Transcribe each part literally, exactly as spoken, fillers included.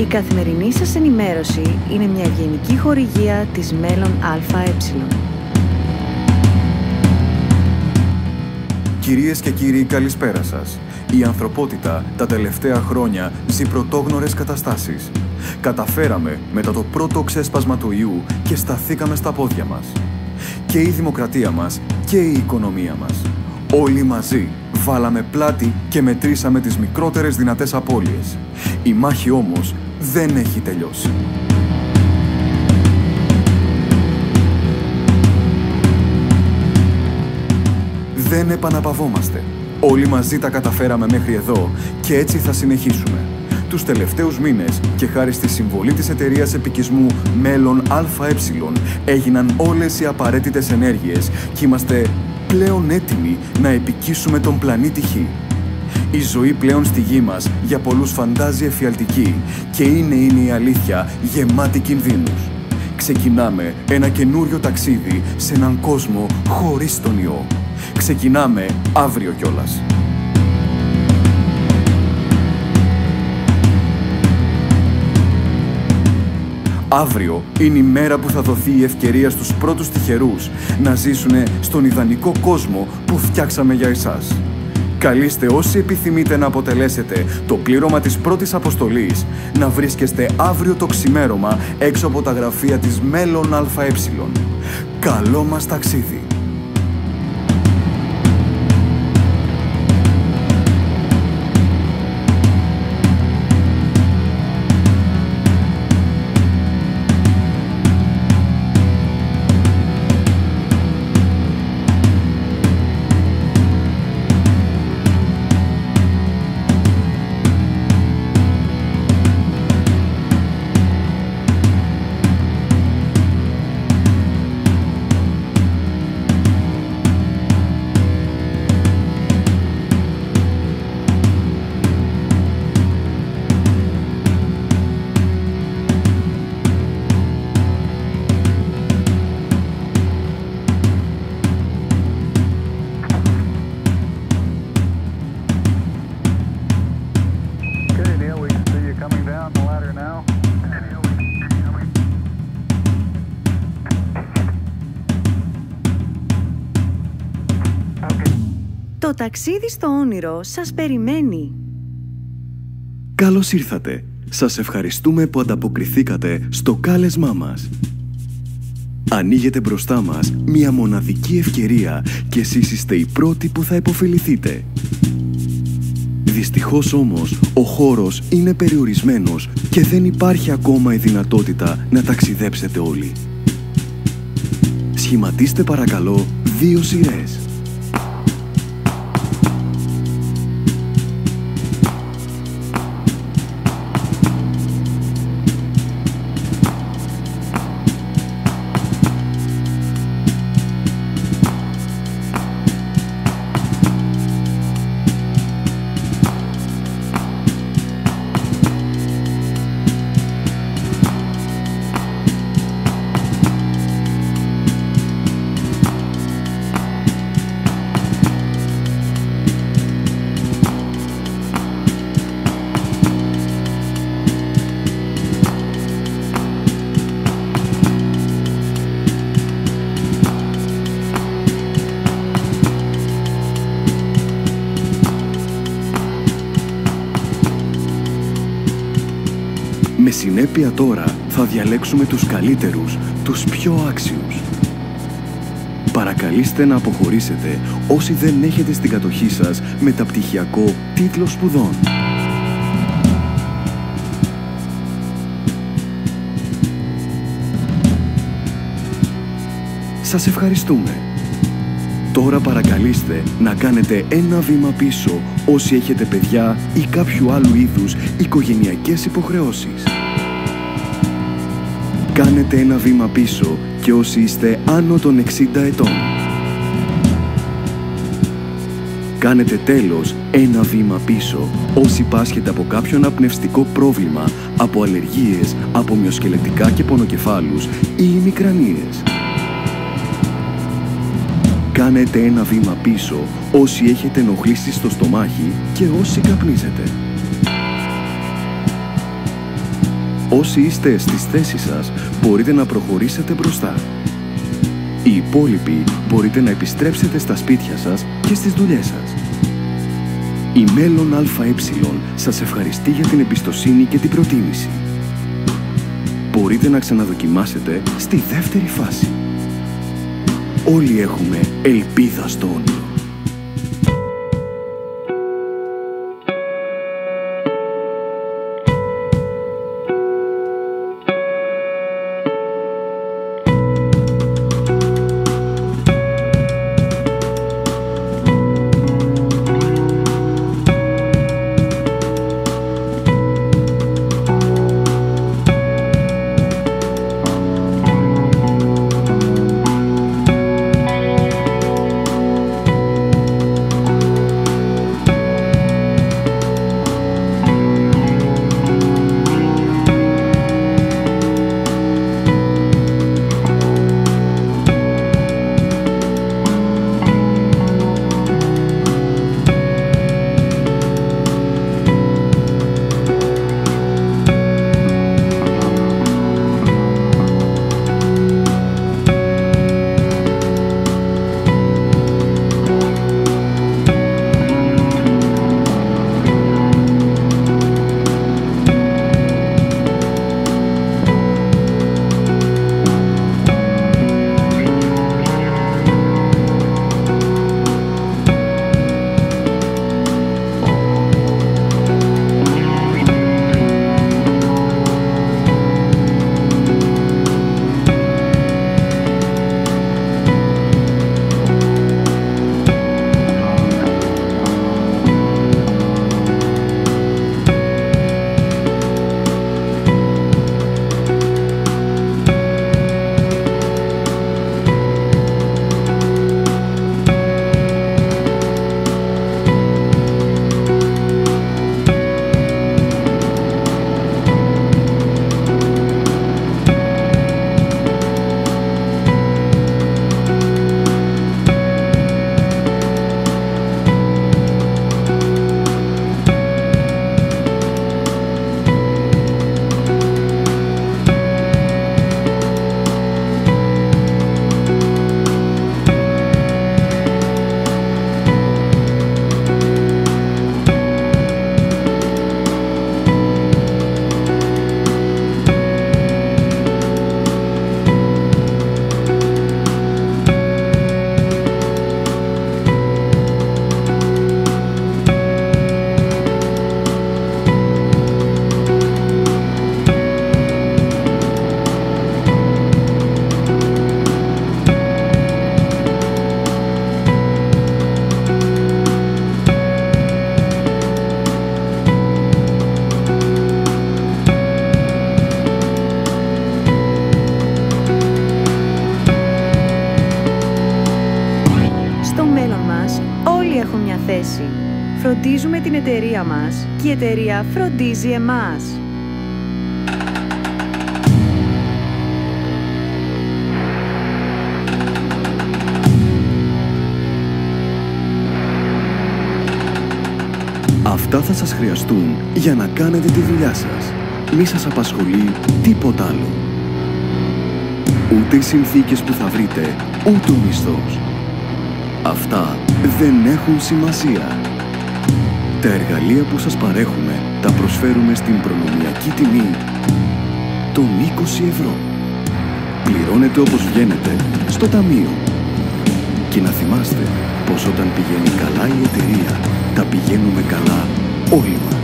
Η καθημερινή σας ενημέρωση είναι μια ευγενική χορηγία της Μέλλον ΑΕ. Κυρίες και κύριοι, καλησπέρα σας. Η ανθρωπότητα τα τελευταία χρόνια ζει πρωτόγνωρες καταστάσεις. Καταφέραμε μετά το πρώτο ξέσπασμα του ιού και σταθήκαμε στα πόδια μας. Και η δημοκρατία μας και η οικονομία μας. Όλοι μαζί βάλαμε πλάτη και μετρήσαμε τις μικρότερες δυνατές απώλειες. Η μάχη όμως δεν έχει τελειώσει. Δεν επαναπαυόμαστε. Όλοι μαζί τα καταφέραμε μέχρι εδώ και έτσι θα συνεχίσουμε. Τους τελευταίους μήνες και χάρη στη συμβολή της εταιρείας επικισμού Μέλλον ΑΕ έγιναν όλες οι απαραίτητες ενέργειες και είμαστε πλέον έτοιμοι να επικίσουμε τον πλανήτη Χ. Η ζωή πλέον στη γη μας για πολλούς φαντάζει εφιαλτική και είναι, είναι η αλήθεια γεμάτη κινδύνους. Ξεκινάμε ένα καινούριο ταξίδι σε έναν κόσμο χωρίς τον ιό. Ξεκινάμε αύριο κιόλας. Αύριο είναι η μέρα που θα δοθεί η ευκαιρία στους πρώτους τυχερούς να ζήσουν στον ιδανικό κόσμο που φτιάξαμε για εσάς. Καλείστε όσοι επιθυμείτε να αποτελέσετε το πλήρωμα της πρώτης αποστολής να βρίσκεστε αύριο το ξημέρωμα έξω από τα γραφεία της Μέλλον ΑΕ. Καλό μας ταξίδι! Το ταξίδι στο όνειρο σας περιμένει. Καλώς ήρθατε. Σας ευχαριστούμε που ανταποκριθήκατε στο κάλεσμά μας. Ανοίγεται μπροστά μας μια μοναδική ευκαιρία και εσείς είστε οι πρώτοι που θα επωφεληθείτε. Δυστυχώς όμως, ο χώρος είναι περιορισμένος και δεν υπάρχει ακόμα η δυνατότητα να ταξιδέψετε όλοι. Σχηματίστε παρακαλώ δύο σειρές. Με συνέπεια τώρα θα διαλέξουμε τους καλύτερους, τους πιο άξιους. Παρακαλείστε να αποχωρήσετε όσοι δεν έχετε στην κατοχή σας μεταπτυχιακό τίτλο σπουδών. Σας ευχαριστούμε. Τώρα παρακαλείστε να κάνετε ένα βήμα πίσω όσοι έχετε παιδιά ή κάποιου άλλου είδους οικογενειακές υποχρεώσεις. Κάνετε ένα βήμα πίσω και όσοι είστε άνω των εξήντα ετών. Κάνετε τέλος ένα βήμα πίσω όσοι πάσχετε από κάποιον απνευστικό πρόβλημα, από αλλεργίες, από μυοσκελετικά και πονοκεφάλους ή ημικρανίες. Κάνετε ένα βήμα πίσω όσοι έχετε ενοχλήσεις στο στομάχι και όσοι καπνίζετε. Όσοι είστε στις θέσεις σας, μπορείτε να προχωρήσετε μπροστά. Οι υπόλοιποι μπορείτε να επιστρέψετε στα σπίτια σας και στις δουλειές σας. Η Μέλλον ΑΕ σας ευχαριστεί για την εμπιστοσύνη και την προτίμηση. Μπορείτε να ξαναδοκιμάσετε στη δεύτερη φάση. Όλοι έχουμε ελπίδα στο όνειρο. Όλοι έχουν μια θέση. Φροντίζουμε την εταιρεία μας και η εταιρεία φροντίζει εμάς. Αυτά θα σας χρειαστούν για να κάνετε τη δουλειά σας. Μη σας απασχολεί τίποτα άλλο. Ούτε οι συνθήκες που θα βρείτε, ούτε ο μισθός. Αυτά δεν έχουν σημασία. Τα εργαλεία που σας παρέχουμε τα προσφέρουμε στην προνομιακή τιμή των είκοσι ευρώ. Πληρώνετε όπως βγαίνετε στο ταμείο. Και να θυμάστε πως όταν πηγαίνει καλά η εταιρεία, τα πηγαίνουμε καλά όλοι μας.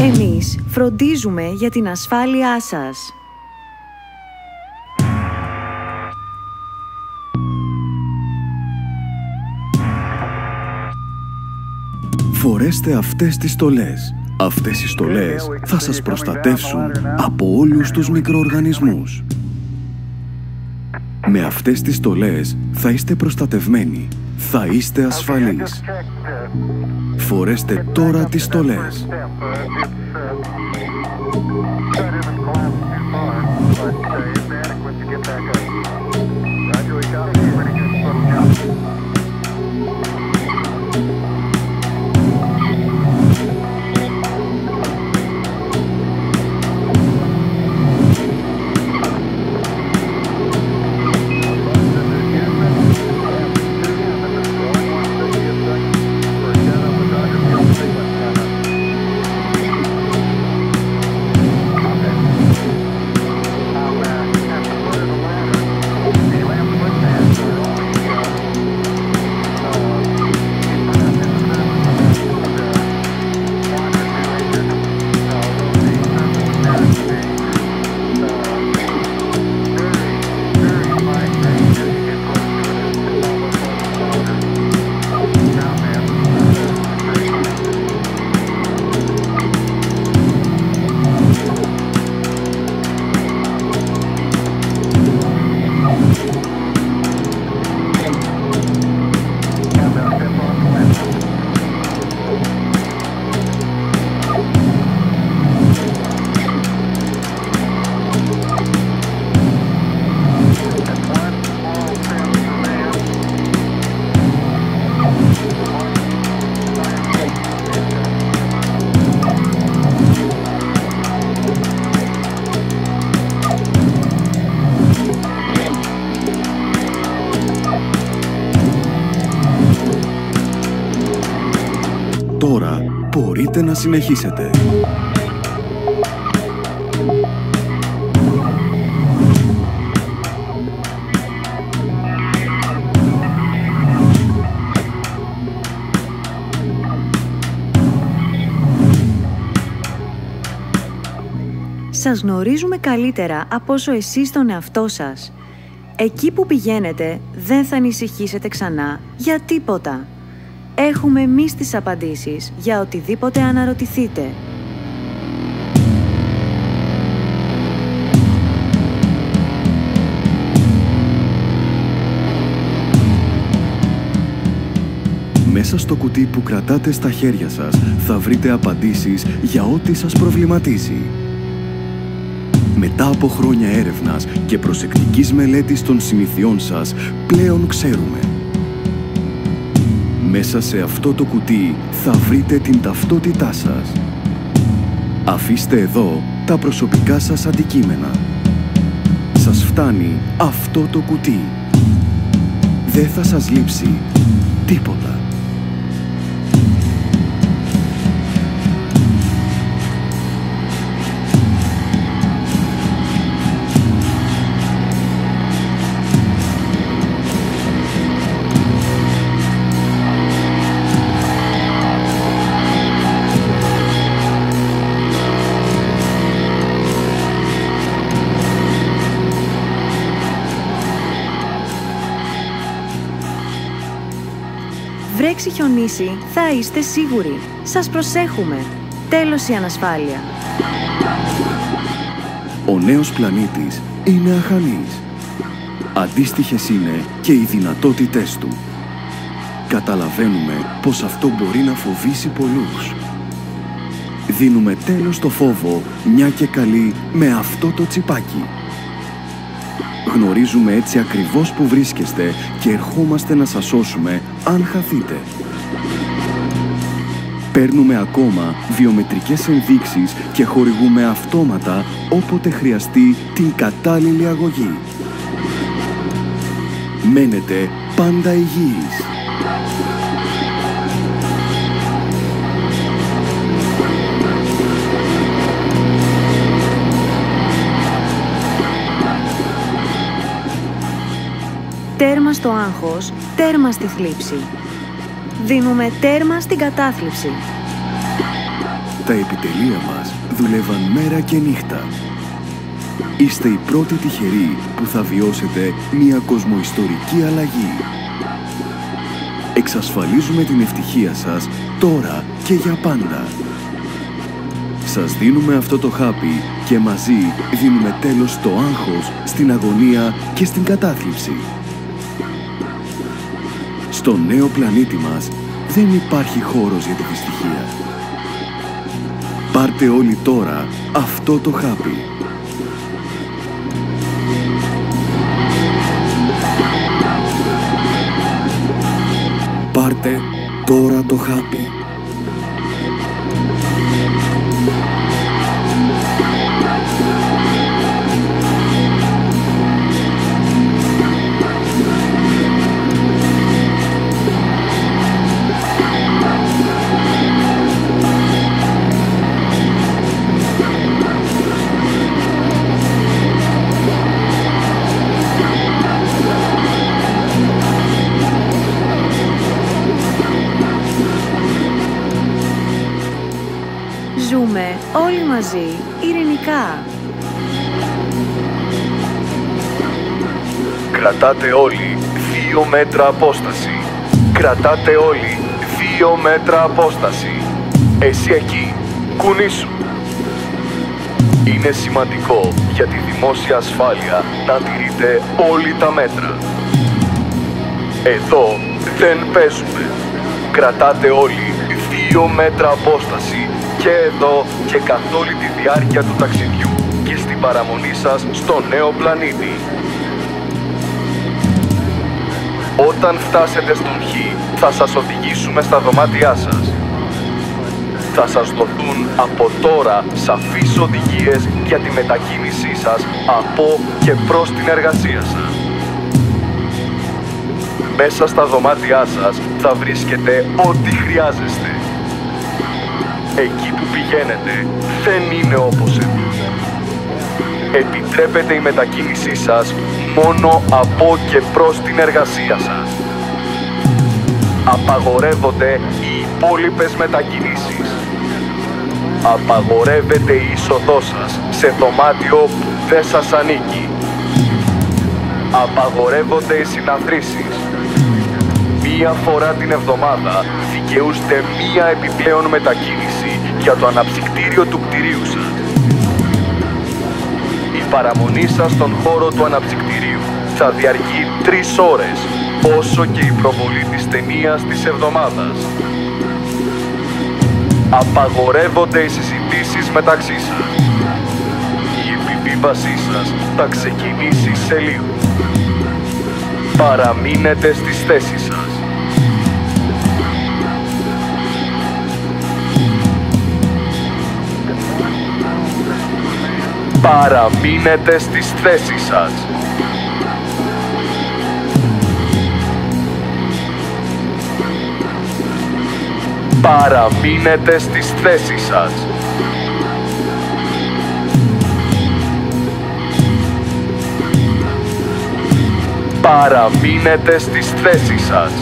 Εμείς φροντίζουμε για την ασφάλειά σας. Φορέστε αυτές τις στολές. Αυτές οι στολές θα σας προστατεύσουν από όλους τους μικροοργανισμούς. Με αυτές τις στολές θα είστε προστατευμένοι. θα είστε ασφαλείς. Φορέστε τώρα τις στολές. Τώρα μπορείτε να συνεχίσετε. Σας γνωρίζουμε καλύτερα από όσο εσείς τον εαυτό σας. Εκεί που πηγαίνετε δεν θα ανησυχήσετε ξανά για τίποτα. Έχουμε εμείς τις απαντήσεις για οτιδήποτε αναρωτηθείτε. Μέσα στο κουτί που κρατάτε στα χέρια σας θα βρείτε απαντήσεις για ό,τι σας προβληματίζει. Μετά από χρόνια έρευνας και προσεκτικής μελέτης των συνηθιών σας, πλέον ξέρουμε. Μέσα σε αυτό το κουτί θα βρείτε την ταυτότητά σας. Αφήστε εδώ τα προσωπικά σας αντικείμενα. Σας φτάνει αυτό το κουτί. Δεν θα σας λείψει τίποτα. Βρέξει χιονίσει, θα είστε σίγουροι. Σας προσέχουμε. Τέλος η ανασφάλεια. Ο νέος πλανήτης είναι αχανής. Αντίστοιχες είναι και οι δυνατότητές του. Καταλαβαίνουμε πως αυτό μπορεί να φοβήσει πολλούς. Δίνουμε τέλος στο φόβο, μια και καλή, με αυτό το τσιπάκι. Γνωρίζουμε έτσι ακριβώς που βρίσκεστε και ερχόμαστε να σας σώσουμε αν χαθείτε. Παίρνουμε ακόμα βιομετρικές ενδείξεις και χορηγούμε αυτόματα όποτε χρειαστεί την κατάλληλη αγωγή. Μένετε πάντα υγιείς. Τέρμα στο άγχος, τέρμα στη θλίψη. Δίνουμε τέρμα στην κατάθλιψη. Τα επιτελεία μας δουλεύαν μέρα και νύχτα. Είστε οι πρώτοι τυχεροί που θα βιώσετε μια κοσμοϊστορική αλλαγή. Εξασφαλίζουμε την ευτυχία σας τώρα και για πάντα. Σας δίνουμε αυτό το χάπι και μαζί δίνουμε τέλος στο άγχος, στην αγωνία και στην κατάθλιψη. Στον νέο πλανήτη μας δεν υπάρχει χώρος για την δυστυχία. Πάρτε όλοι τώρα αυτό το χάπι. Πάρτε τώρα το χάπι. Ζούμε όλοι μαζί, ειρηνικά. Κρατάτε όλοι δύο μέτρα απόσταση. Κρατάτε όλοι δύο μέτρα απόσταση. Εσύ εκεί, κουνήσου. Είναι σημαντικό για τη δημόσια ασφάλεια να τηρείτε όλοι τα μέτρα. Εδώ δεν παίζουμε. Κρατάτε όλοι δύο μέτρα απόσταση και εδώ και καθ' όλη τη διάρκεια του ταξιδιού και στην παραμονή σας στο νέο πλανήτη. Όταν φτάσετε στον Χ, θα σας οδηγήσουμε στα δωμάτια σας. Θα σας δοθούν από τώρα σαφείς οδηγίες για τη μετακίνησή σας από και προς την εργασία σας. Μέσα στα δωμάτια σας θα βρίσκετε ό,τι χρειάζεστε. Εκεί που πηγαίνετε δεν είναι όπως εμείς. Επιτρέπεται η μετακίνησή σας μόνο από και προς την εργασία σας. Απαγορεύονται οι υπόλοιπες μετακινήσεις. Απαγορεύεται η είσοδός σας σε δωμάτιο που δεν σας ανήκει. Απαγορεύονται οι συναντρήσεις. Μία φορά την εβδομάδα δικαιούστε μία επιπλέον μετακίνηση για το αναψυκτήριο του κτηρίου σας. Η παραμονή σας στον χώρο του αναψυκτηρίου θα διαρκεί τρεις ώρες, όσο και η προβολή της ταινίας της εβδομάδας. Απαγορεύονται οι συζητήσεις μεταξύ σας. Η επιβίβασή σας θα ξεκινήσει σε λίγο. Παραμείνετε στις θέσεις σας. Παραμείνετε στις θέσεις σας. Παραμείνετε στις θέσεις σας. Παραμείνετε στις θέσεις σας.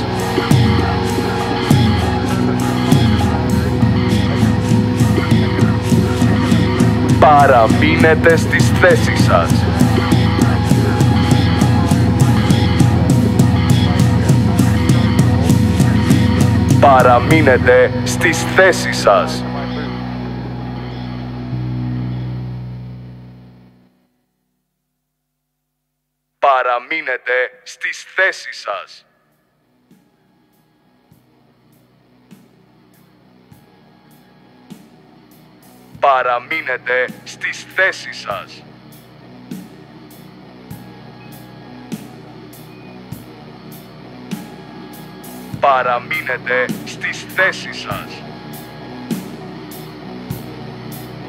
Παραμείνετε στις θέσεις σας. Παραμείνετε στις θέσεις σας. Παραμείνετε στις θέσεις σας. Παραμείνετε στις θέσεις σας. Παραμείνετε στις θέσεις σας. Παραμείνετε στις θέσεις σας.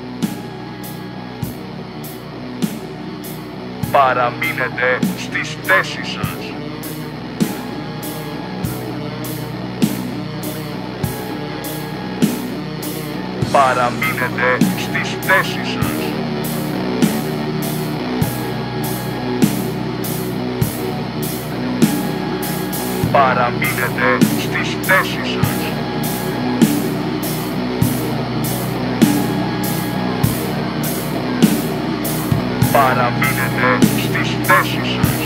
Παραμείνετε στις θέσεις σας. Παραμείνετε στις θέσεις σας. Παραμείνετε στις θέσεις σας.